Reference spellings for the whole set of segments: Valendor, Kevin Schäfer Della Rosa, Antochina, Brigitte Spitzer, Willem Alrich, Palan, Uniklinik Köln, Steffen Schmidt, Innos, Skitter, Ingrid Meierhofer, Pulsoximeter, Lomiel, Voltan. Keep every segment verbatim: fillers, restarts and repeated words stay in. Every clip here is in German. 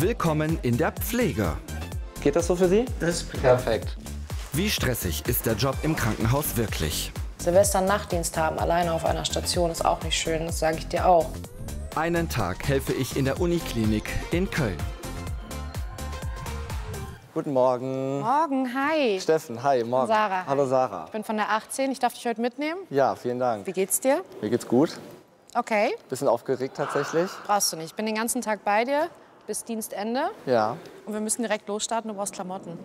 Willkommen in der Pflege. Geht das so für Sie? Das ist perfekt. Wie stressig ist der Job im Krankenhaus wirklich? Silvester-Nachtdienst haben alleine auf einer Station ist auch nicht schön, das sage ich dir auch. Einen Tag helfe ich in der Uniklinik in Köln. Guten Morgen. Morgen, hi. Steffen, hi, morgen. Sarah. Hallo Sarah. Ich bin von der achtzehn, ich darf dich heute mitnehmen. Ja, vielen Dank. Wie geht's dir? Mir geht's gut. Okay. Bisschen aufgeregt tatsächlich. Brauchst du nicht, ich bin den ganzen Tag bei dir bis Dienstende. Ja. Und wir müssen direkt losstarten, du brauchst Klamotten.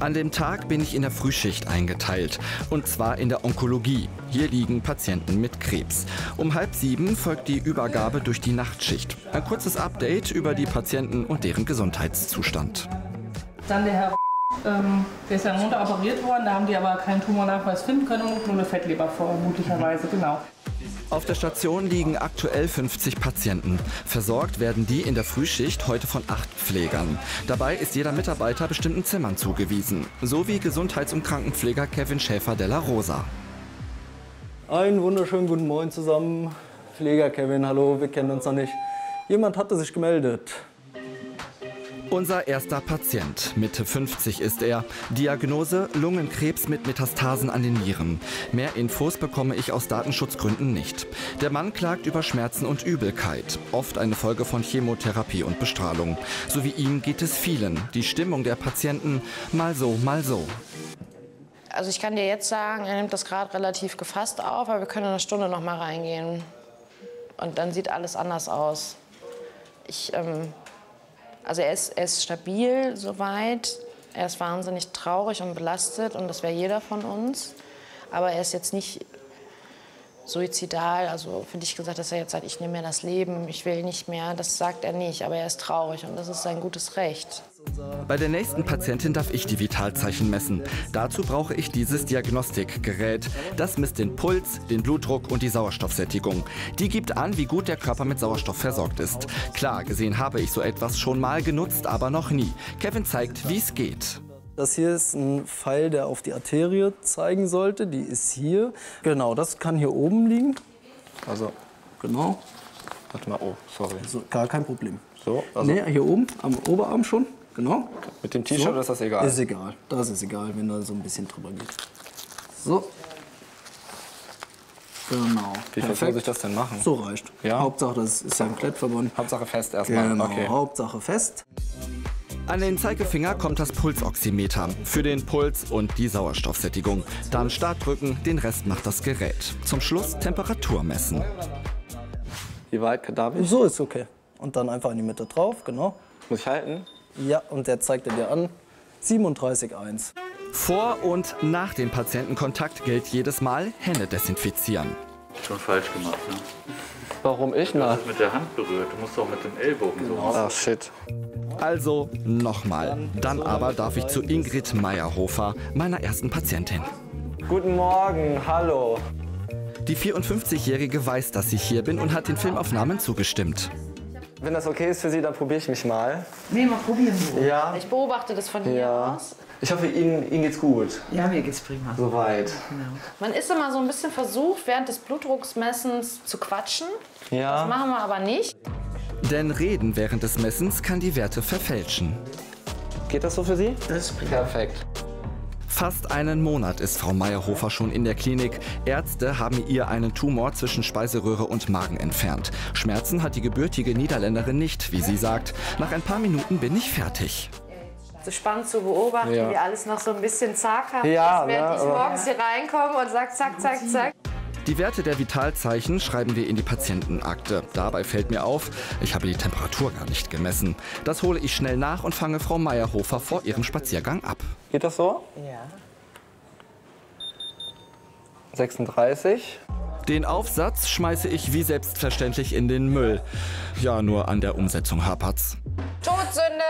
An dem Tag bin ich in der Frühschicht eingeteilt, und zwar in der Onkologie. Hier liegen Patienten mit Krebs. Um halb sieben folgt die Übergabe durch die Nachtschicht. Ein kurzes Update über die Patienten und deren Gesundheitszustand. Dann der Herr, ähm, der ist ja am Montag operiert worden, da haben die aber keinen Tumornachweis finden können und nur eine Fettleber vermutlicherweise, genau. Auf der Station liegen aktuell fünfzig Patienten. Versorgt werden die in der Frühschicht heute von acht Pflegern. Dabei ist jeder Mitarbeiter bestimmten Zimmern zugewiesen. So wie Gesundheits- und Krankenpfleger Kevin Schäfer Della Rosa. Einen wunderschönen guten Morgen zusammen. Pfleger Kevin, hallo, wir kennen uns noch nicht. Jemand hatte sich gemeldet. Unser erster Patient, Mitte fünfzig ist er. Diagnose Lungenkrebs mit Metastasen an den Nieren. Mehr Infos bekomme ich aus Datenschutzgründen nicht. Der Mann klagt über Schmerzen und Übelkeit, oft eine Folge von Chemotherapie und Bestrahlung. So wie ihm geht es vielen. Die Stimmung der Patienten mal so, mal so. Also ich kann dir jetzt sagen, er nimmt das gerade relativ gefasst auf, aber wir können in einer Stunde noch mal reingehen. Und dann sieht alles anders aus. Ich, ähm Also er ist, er ist stabil soweit, er ist wahnsinnig traurig und belastet und das wäre jeder von uns. Aber er ist jetzt nicht suizidal, also für dich gesagt, dass er jetzt sagt, ich nehme mir das Leben, ich will nicht mehr, das sagt er nicht, aber er ist traurig und das ist sein gutes Recht. Bei der nächsten Patientin darf ich die Vitalzeichen messen. Dazu brauche ich dieses Diagnostikgerät. Das misst den Puls, den Blutdruck und die Sauerstoffsättigung. Die gibt an, wie gut der Körper mit Sauerstoff versorgt ist. Klar, gesehen habe ich so etwas schon mal genutzt, aber noch nie. Kevin zeigt, wie es geht. Das hier ist ein Pfeil, der auf die Arterie zeigen sollte. Die ist hier. Genau, das kann hier oben liegen. Also, genau. Warte mal, oh, sorry. Also, gar kein Problem. So, also. Nee, hier oben, am Oberarm schon. Genau. Mit dem T-Shirt so. Ist das egal? Ist egal. Das ist egal, wenn da so ein bisschen drüber geht. So. Genau. Wie viel soll ich das denn machen? So reicht. Ja? Hauptsache, das ist ja ein Klettverband. Hauptsache fest erstmal. Genau, okay. Hauptsache fest. An den Zeigefinger kommt das Pulsoximeter für den Puls und die Sauerstoffsättigung. Dann Start drücken, den Rest macht das Gerät. Zum Schluss Temperatur messen. Wie weit darf ich? So ist okay. Und dann einfach in die Mitte drauf, genau. Muss ich halten? Ja, und der zeigt er dir an. siebenunddreißig Komma eins. Vor und nach dem Patientenkontakt gilt jedes Mal Hände desinfizieren. Schon falsch gemacht, ne? Warum ich mal? Du hast es mit der Hand berührt, du musst doch mit dem Ellbogen so machen. Ach, shit. Also nochmal. Dann aber darf ich zu Ingrid Meierhofer, meiner ersten Patientin. Guten Morgen, hallo. Die vierundfünfzigjährige weiß, dass ich hier bin und hat den Filmaufnahmen zugestimmt. Wenn das okay ist für Sie, dann probiere ich mich mal. Nee, mal probieren Sie. Ja. Ich beobachte das von hier ja. aus. Ich hoffe, Ihnen, Ihnen geht's gut. Ja, mir geht's prima. Soweit. Genau. Man ist immer so ein bisschen versucht, während des Blutdrucksmessens zu quatschen. Ja. Das machen wir aber nicht. Denn Reden während des Messens kann die Werte verfälschen. Geht das so für Sie? Das ist perfekt. Fast einen Monat ist Frau Meierhofer schon in der Klinik. Ärzte haben ihr einen Tumor zwischen Speiseröhre und Magen entfernt. Schmerzen hat die gebürtige Niederländerin nicht, wie sie sagt. Nach ein paar Minuten bin ich fertig. So spannend zu beobachten, ja. wie alles noch so ein bisschen zaghaft ja, ist, während ne, ich morgens hier reinkomme und sage zack, zack, zack. Die Werte der Vitalzeichen schreiben wir in die Patientenakte. Dabei fällt mir auf, ich habe die Temperatur gar nicht gemessen. Das hole ich schnell nach und fange Frau Meierhofer vor ihrem Spaziergang ab. Geht das so? Ja. sechsunddreißig. Den Aufsatz schmeiße ich wie selbstverständlich in den Müll. Ja, nur an der Umsetzung hapert's. Todsünde!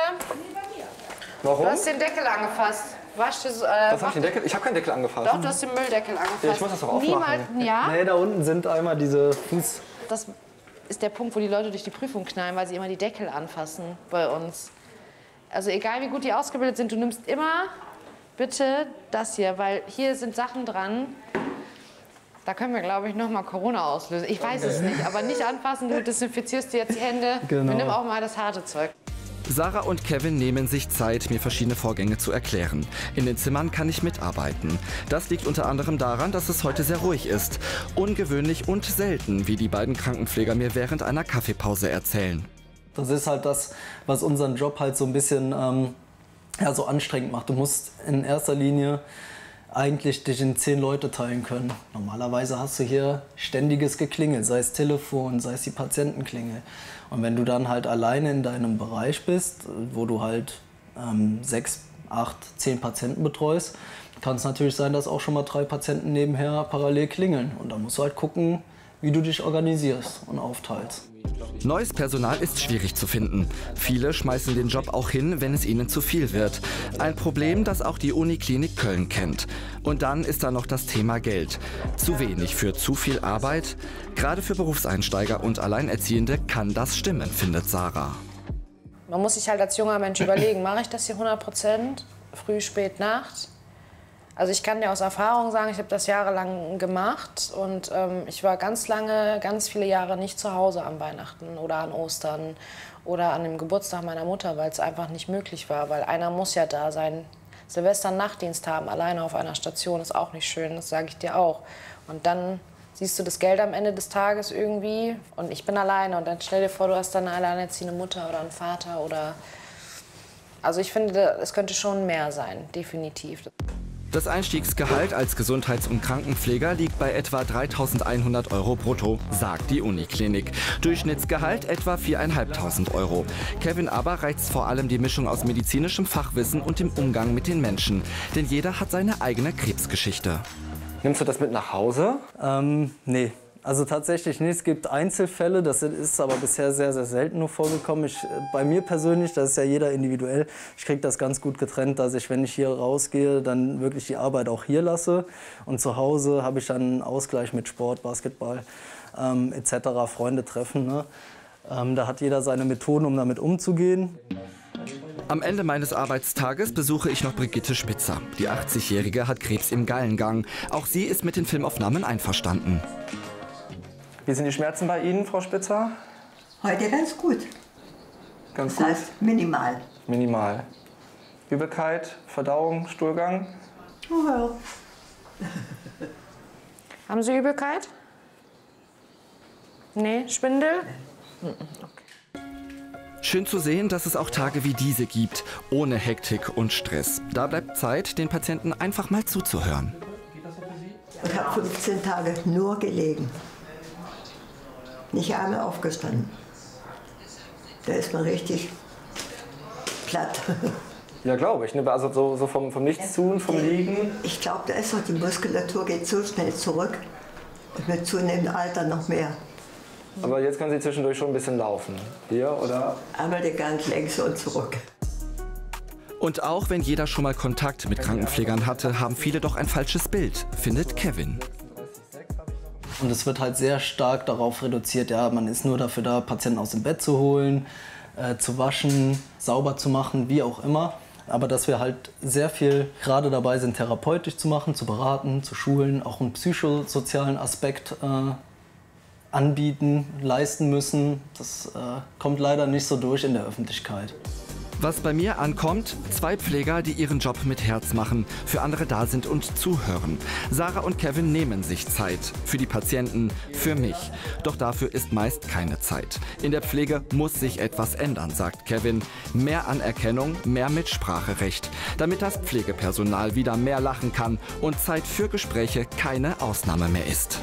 Warum? Du hast den Deckel angefasst. Wasch das, äh, das hab ich, den Deckel? Ich habe keinen Deckel angefasst. Doch, du hast den Mülldeckel angefasst. Ja, ich muss das doch aufmachen. Niemals, ja? Nee, da unten sind einmal diese Fuß... Das ist der Punkt, wo die Leute durch die Prüfung knallen, weil sie immer die Deckel anfassen bei uns. Also egal, wie gut die ausgebildet sind, du nimmst immer bitte das hier, weil hier sind Sachen dran. Da können wir, glaube ich, noch mal Corona auslösen. Ich weiß okay. es nicht, aber nicht anfassen, du desinfizierst dir jetzt die Hände. Genau. Wir nehmen auch mal das harte Zeug. Sarah und Kevin nehmen sich Zeit, mir verschiedene Vorgänge zu erklären. In den Zimmern kann ich mitarbeiten. Das liegt unter anderem daran, dass es heute sehr ruhig ist. Ungewöhnlich und selten, wie die beiden Krankenpfleger mir während einer Kaffeepause erzählen. Das ist halt das, was unseren Job halt so ein bisschen ähm, ja, so anstrengend macht. Du musst in erster Linie eigentlich dich in zehn Leute teilen können. Normalerweise hast du hier ständiges Geklingel, sei es Telefon, sei es die Patientenklingel. Und wenn du dann halt alleine in deinem Bereich bist, wo du halt ähm, sechs, acht, zehn Patienten betreust, kann es natürlich sein, dass auch schon mal drei Patienten nebenher parallel klingeln. Und da musst du halt gucken, wie du dich organisierst und aufteilst. Neues Personal ist schwierig zu finden. Viele schmeißen den Job auch hin, wenn es ihnen zu viel wird. Ein Problem, das auch die Uniklinik Köln kennt. Und dann ist da noch das Thema Geld. Zu wenig für zu viel Arbeit? Gerade für Berufseinsteiger und Alleinerziehende kann das stimmen, findet Sarah. Man muss sich halt als junger Mensch überlegen, mache ich das hier hundert Prozent? Früh, spät, Nacht? Also ich kann dir aus Erfahrung sagen, ich habe das jahrelang gemacht und ähm, ich war ganz lange, ganz viele Jahre nicht zu Hause an Weihnachten oder an Ostern oder an dem Geburtstag meiner Mutter, weil es einfach nicht möglich war, weil einer muss ja da sein. Silvester Nachtdienst haben, alleine auf einer Station, ist auch nicht schön, das sage ich dir auch. Und dann siehst du das Geld am Ende des Tages irgendwie und ich bin alleine und dann stell dir vor, du hast dann eine alleinerziehende Mutter oder einen Vater oder... Also ich finde, es könnte schon mehr sein, definitiv. Das Einstiegsgehalt als Gesundheits- und Krankenpfleger liegt bei etwa dreitausendeinhundert Euro brutto, sagt die Uniklinik. Durchschnittsgehalt etwa viertausendfünfhundert Euro. Kevin aber reizt vor allem die Mischung aus medizinischem Fachwissen und dem Umgang mit den Menschen. Denn jeder hat seine eigene Krebsgeschichte. Nimmst du das mit nach Hause? Ähm, nee. Also tatsächlich nicht. Es gibt Einzelfälle, das ist aber bisher sehr, sehr selten nur vorgekommen. Ich, bei mir persönlich, das ist ja jeder individuell, ich kriege das ganz gut getrennt, dass ich, wenn ich hier rausgehe, dann wirklich die Arbeit auch hier lasse. Und zu Hause habe ich dann einen Ausgleich mit Sport, Basketball ähm, et cetera, Freunde treffen. Ne? Ähm, da hat jeder seine Methoden, um damit umzugehen. Am Ende meines Arbeitstages besuche ich noch Brigitte Spitzer. Die achtzigjährige hat Krebs im Gallengang. Auch sie ist mit den Filmaufnahmen einverstanden. Wie sind die Schmerzen bei Ihnen, Frau Spitzer? Heute ganz gut. Ganz gut? Das heißt minimal. Minimal. Übelkeit, Verdauung, Stuhlgang? Oh ja. Haben Sie Übelkeit? Nee, Schwindel? Nee. Okay. Schön zu sehen, dass es auch Tage wie diese gibt, ohne Hektik und Stress. Da bleibt Zeit, den Patienten einfach mal zuzuhören. Ich habe fünfzehn Tage nur gelegen. Nicht einmal aufgestanden. Da ist man richtig platt. Ja, glaube ich. Ne? Also so, so vom, vom Nichtstun, vom Liegen. Ich glaube, da ist doch die Muskulatur geht so schnell zurück und mit zunehmendem Alter noch mehr. Aber jetzt können Sie zwischendurch schon ein bisschen laufen. Hier, oder? Einmal den ganz längs und zurück. Und auch wenn jeder schon mal Kontakt mit Krankenpflegern hatte, haben viele doch ein falsches Bild, findet Kevin. Und es wird halt sehr stark darauf reduziert, ja, man ist nur dafür da, Patienten aus dem Bett zu holen, äh, zu waschen, sauber zu machen, wie auch immer. Aber dass wir halt sehr viel gerade dabei sind, therapeutisch zu machen, zu beraten, zu schulen, auch einen psychosozialen Aspekt äh, anbieten, leisten müssen, das äh, kommt leider nicht so durch in der Öffentlichkeit. Was bei mir ankommt, zwei Pfleger, die ihren Job mit Herz machen, für andere da sind und zuhören. Sarah und Kevin nehmen sich Zeit. Für die Patienten, für mich. Doch dafür ist meist keine Zeit. In der Pflege muss sich etwas ändern, sagt Kevin. Mehr Anerkennung, mehr Mitspracherecht. Damit das Pflegepersonal wieder mehr lachen kann und Zeit für Gespräche keine Ausnahme mehr ist.